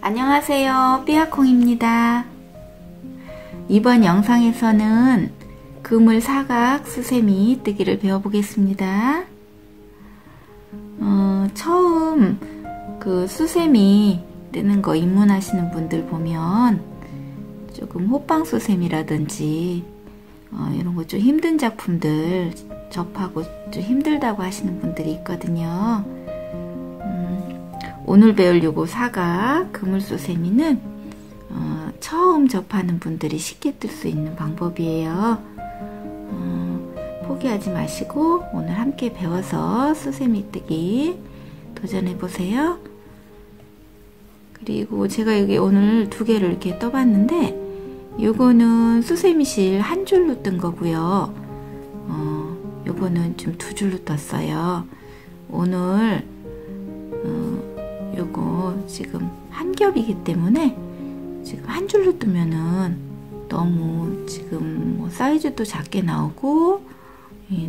안녕하세요, 삐아콩입니다. 이번 영상에서는 그물사각 수세미 뜨기를 배워보겠습니다. 처음 그 수세미 뜨는 거 입문하시는 분들 보면 조금 호빵 수세미라든지 이런 거 좀 힘든 작품들 접하고 좀 힘들다고 하시는 분들이 있거든요. 오늘 배울 요거 사각 그물수세미는 처음 접하는 분들이 쉽게 뜰 수 있는 방법이에요. 포기하지 마시고 오늘 함께 배워서 수세미 뜨기 도전해 보세요. 그리고 제가 여기 오늘 두 개를 이렇게 떠봤는데, 요거는 수세미실 한 줄로 뜬 거고요. 요거는 좀 두 줄로 떴어요. 오늘 요거 지금 한 겹이기 때문에 지금 한 줄로 뜨면은 너무 지금 뭐 사이즈도 작게 나오고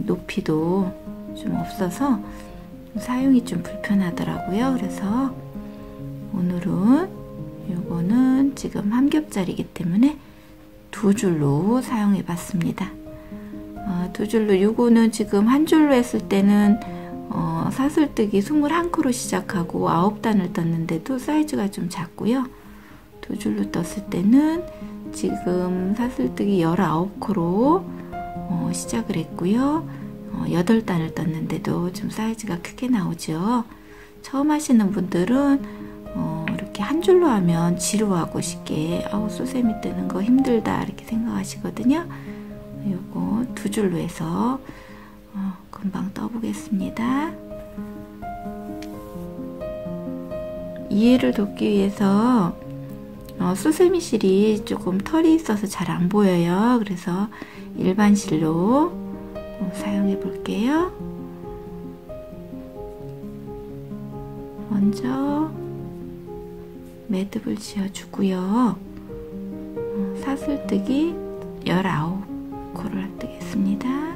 높이도 좀 없어서 사용이 좀 불편하더라고요. 그래서 오늘은 요거는 지금 한 겹짜리이기 때문에 두 줄로 사용해 봤습니다. 두 줄로, 요거는 지금 한 줄로 했을 때는 사슬뜨기 21코로 시작하고 9단을 떴는데도 사이즈가 좀 작고요. 두 줄로 떴을 때는 지금 사슬뜨기 19코로 시작을 했고요. 8단을 떴는데도 좀 사이즈가 크게 나오죠. 처음 하시는 분들은 이렇게 한 줄로 하면 지루하고 쉽게 수세미 뜨는 거 힘들다 이렇게 생각하시거든요. 요거 두 줄로 해서 금방 떠보겠습니다. 이해를 돕기 위해서 수세미 실이 조금 털이 있어서 잘 안 보여요. 그래서 일반 실로 사용해 볼게요. 먼저 매듭을 지어 주고요. 사슬뜨기 19코를 뜨겠습니다.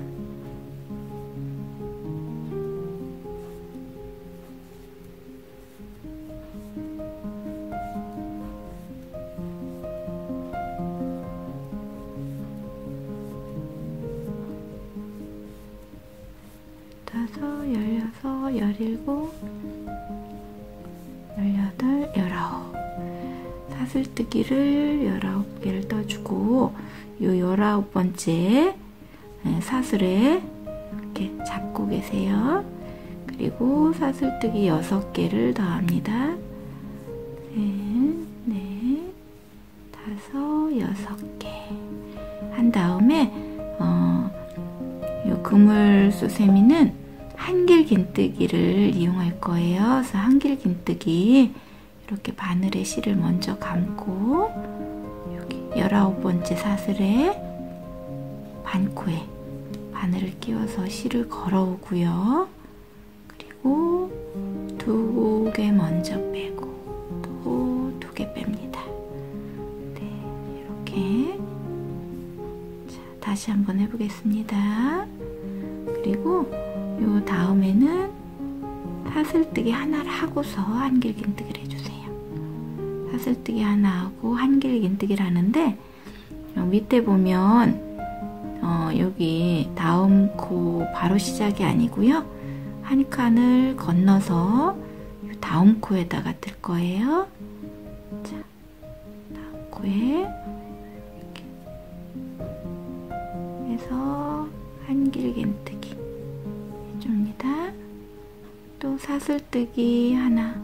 사슬뜨기를 19개를 떠주고, 요 19번째 사슬에 이렇게 잡고 계세요. 그리고 사슬뜨기 6개를 더합니다. 네, 6개 한 다음에 요 그물수세미는 한길긴뜨기를 이용할 거예요. 그래서 한길긴뜨기 이렇게 바늘에 실을 먼저 감고, 여기 19번째 사슬에 반코에 바늘을 끼워서 실을 걸어오고요. 그리고 2개 먼저 빼고 또 2개 뺍니다. 네, 이렇게. 자, 다시 한번 해보겠습니다. 그리고 요 다음에는 사슬뜨기 하나를 하고서 한길긴뜨기를 해주세요. 사슬뜨기 하나 하고 한길긴뜨기를 하는데, 밑에 보면 여기 다음 코 바로 시작이 아니고요, 한 칸을 건너서 다음 코에다가 뜰 거예요. 자, 다음 코에 이렇게 해서 한길긴뜨기 해줍니다. 또 사슬뜨기 하나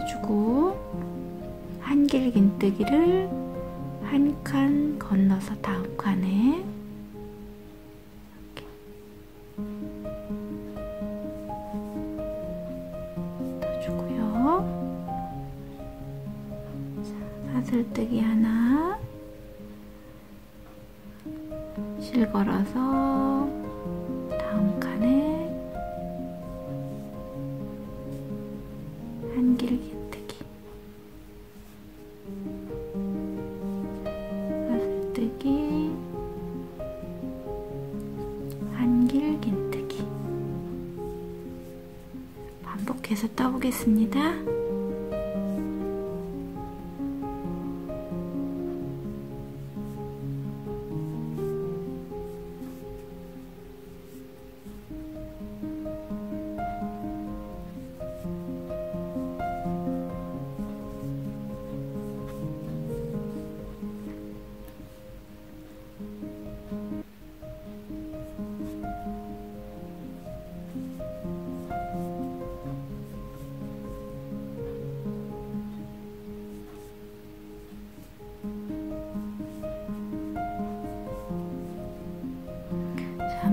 해주고, 한길긴뜨기를 한 칸 건너서 다음 칸에 이렇게 떠주고요. 자, 사슬뜨기 하나, 실 걸어서 다음 칸에 한길긴뜨기, 반복해서 떠보겠습니다.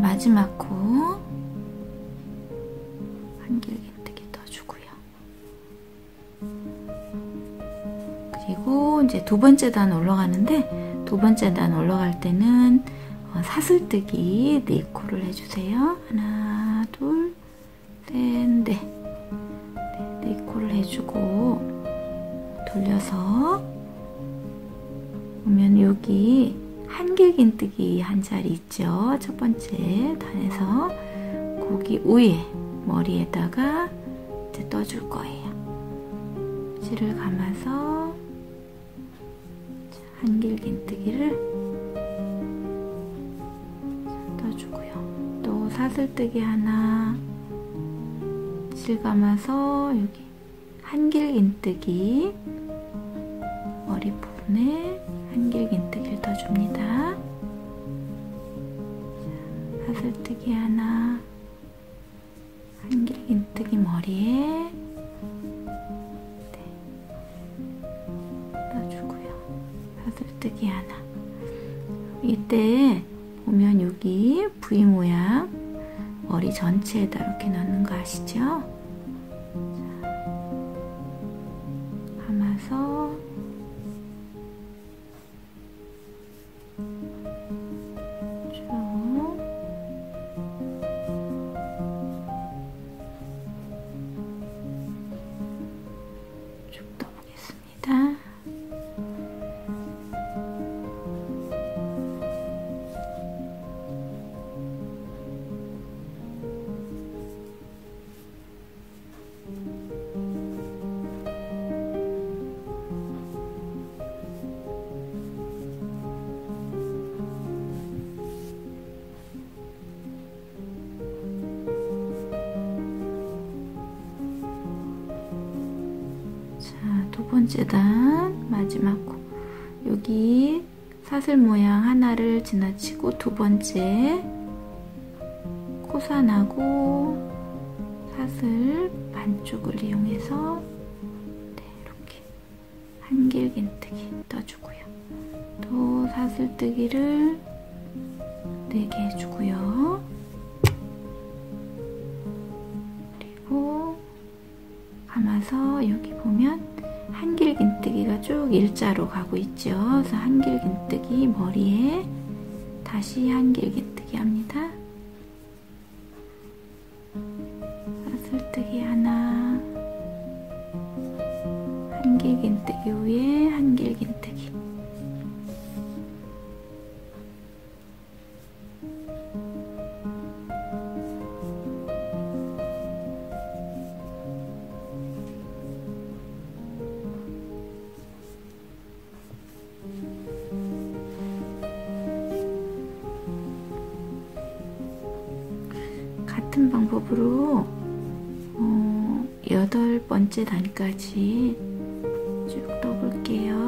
마지막 코 한길기 되게 떠주고요. 그리고 이제 두 번째 단 올라가는데, 두 번째 단 올라갈 때는 사슬뜨기 4코를 해주세요. 하나, 둘, 셋, 넷. 4코를 해주고 돌려서 보면 여기 한길긴뜨기 한 자리 있죠? 첫 번째 단에서 고기 위에 머리에다가 이제 떠줄 거예요. 실을 감아서 한길긴뜨기를 떠주고요. 또 사슬뜨기 하나, 실 감아서 여기 한길긴뜨기 머리 부분에 한길긴뜨기를 떠줍니다. 사슬뜨기 하나, 한길긴뜨기 머리에 떠주고요. 사슬뜨기 하나. 이때 보면 여기 V 모양 머리 전체에다 이렇게 넣는 거 아시죠? 감아서 쭉 떠보겠습니다. 두 번째 단 마지막 코, 여기 사슬 모양 하나를 지나치고 두 번째 코산하고 사슬 반쪽을 이용해서 이렇게 한길긴뜨기 떠주고요. 또 사슬뜨기를 4개 해주고요. 그리고 감아서 여기 보면 한길긴뜨기가 쭉 일자로 가고 있죠. 그래서 한길긴뜨기 머리에 다시 한길긴뜨기 합니다. 사슬뜨기 하나, 한길긴뜨기 위에 한길긴뜨기. 같은 방법으로 8번째 단까지 쭉 떠볼게요.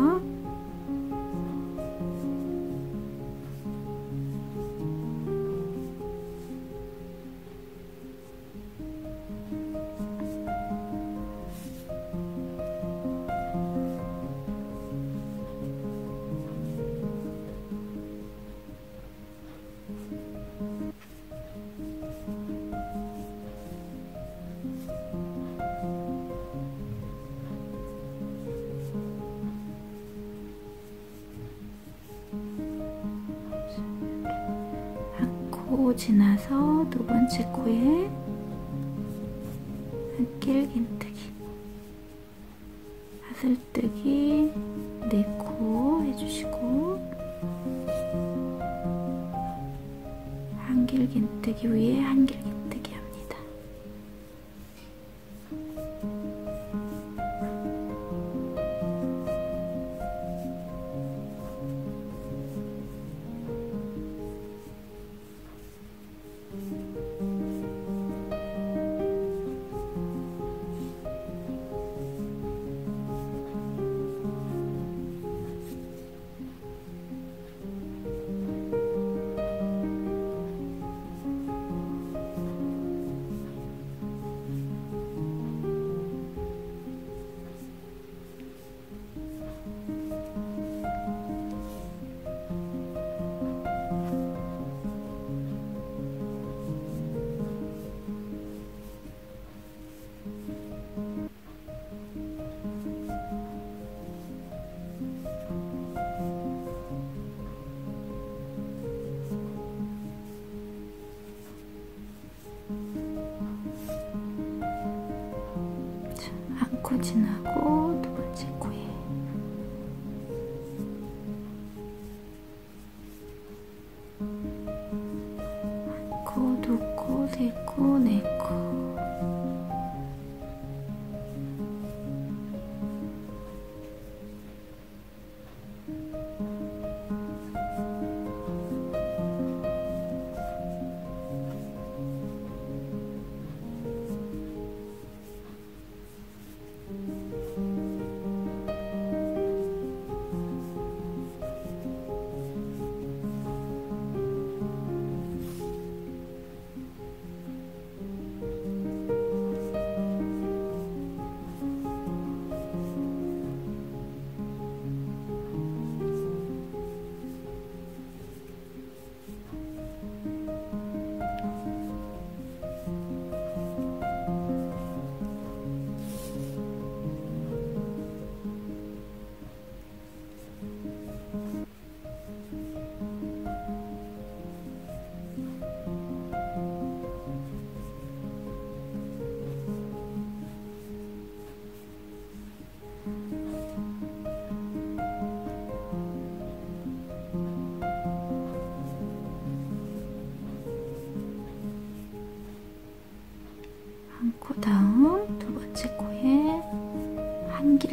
지나서 두 번째 코에 한길긴뜨기, 사슬뜨기 4코 해주시고 한길긴뜨기 위에 한길긴뜨기 합니다.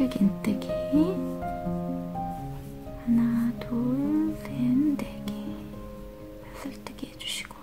흰색을 인뜨기. 하나, 둘, 셋, 네 개. 살뜨기 해주시고.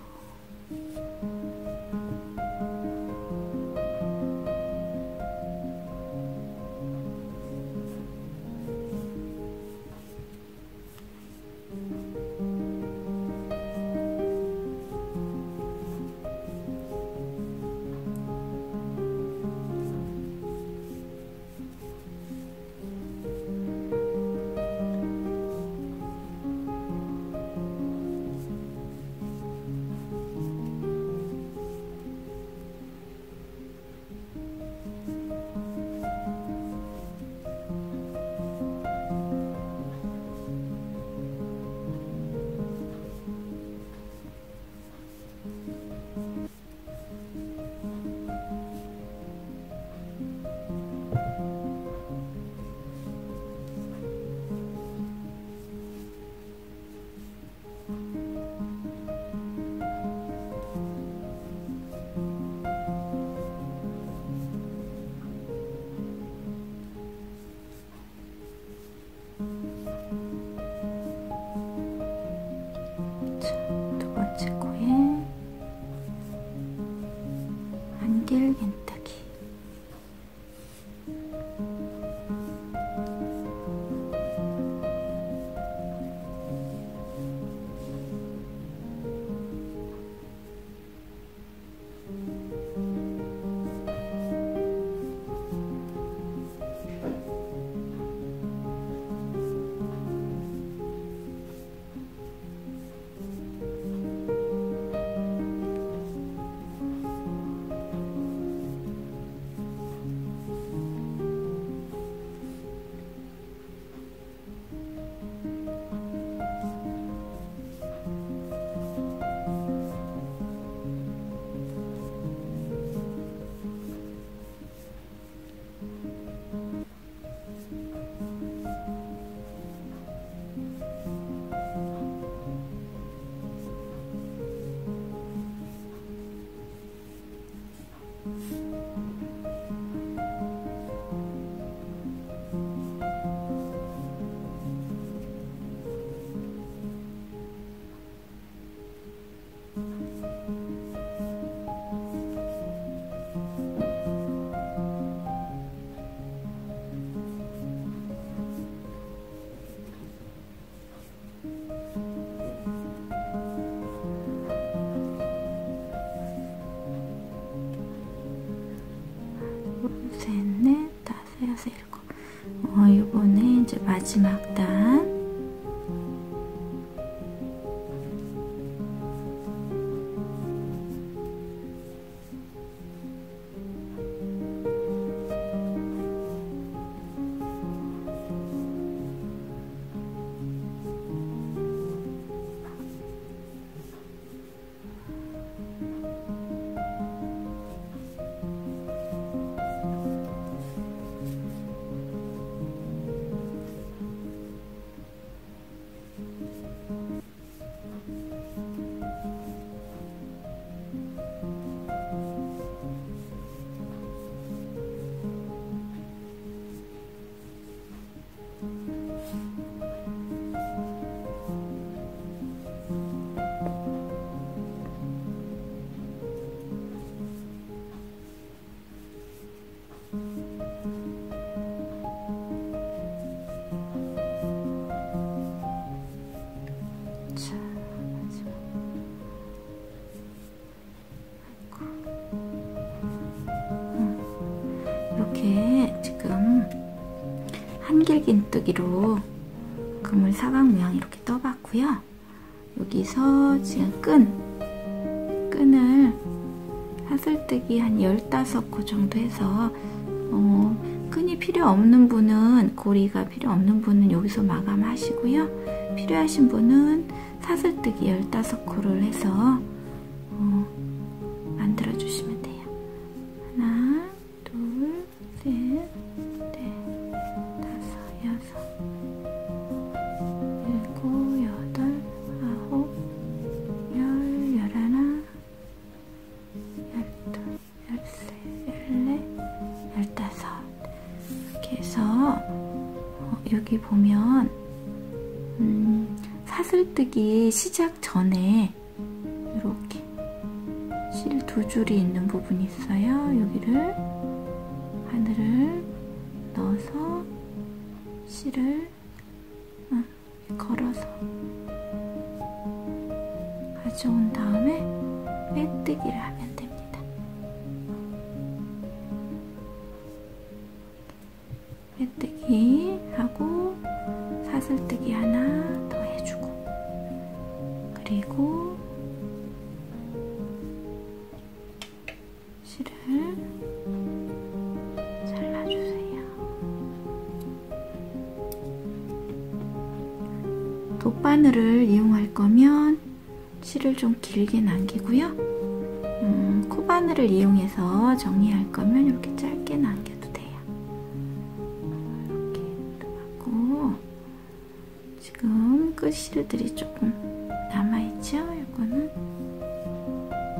요번에 이제 마지막 단 지금 한길긴뜨기로 그물 사각 모양 이렇게 떠봤고요. 여기서 지금 끈을 사슬뜨기 한 15코 정도 해서 끈이 필요 없는 분은, 고리가 필요 없는 분은 여기서 마감하시고요. 필요하신 분은 사슬뜨기 15코를 해서 만들어주시면 돼요. 하나, 둘, 셋, 넷, 다섯, 여섯, 일곱, 여덟, 아홉, 열, 열하나, 열둘, 열셋, 열넷, 열다섯. 이렇게 해서 여기 보면 사슬뜨기 시작 전에 이렇게 실 두 줄이 있는 부분이 있어요. 여기를 하늘을 넣어서 실을 걸어서 가져온 다음에 빼뜨기를 하면 됩니다. 빼뜨기 하고 사슬뜨기 하나 더 해주고, 그리고 실을 잘라주세요. 돗바늘을 이용할 거면 실을 좀 길게 남기고요. 코바늘을 이용해서 정리할 거면 이렇게 짧게 남겨도 돼요. 이렇게 들어가고, 지금 끝실들이 조금 남아있죠? 이거는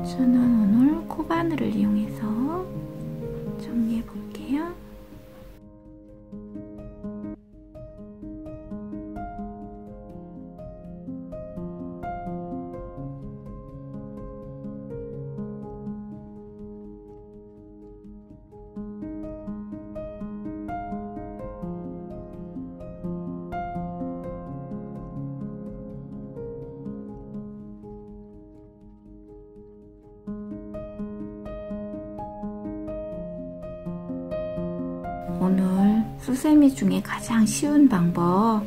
저는 오늘 코바늘을 이용해서 정리해 볼게요. 오늘 수세미 중에 가장 쉬운 방법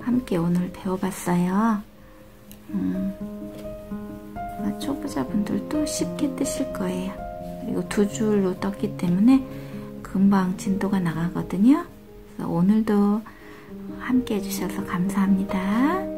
함께 오늘 배워봤어요. 초보자분들도 쉽게 뜨실 거예요. 그리고 두 줄로 떴기 때문에 금방 진도가 나가거든요. 그래서 오늘도 함께 해주셔서 감사합니다.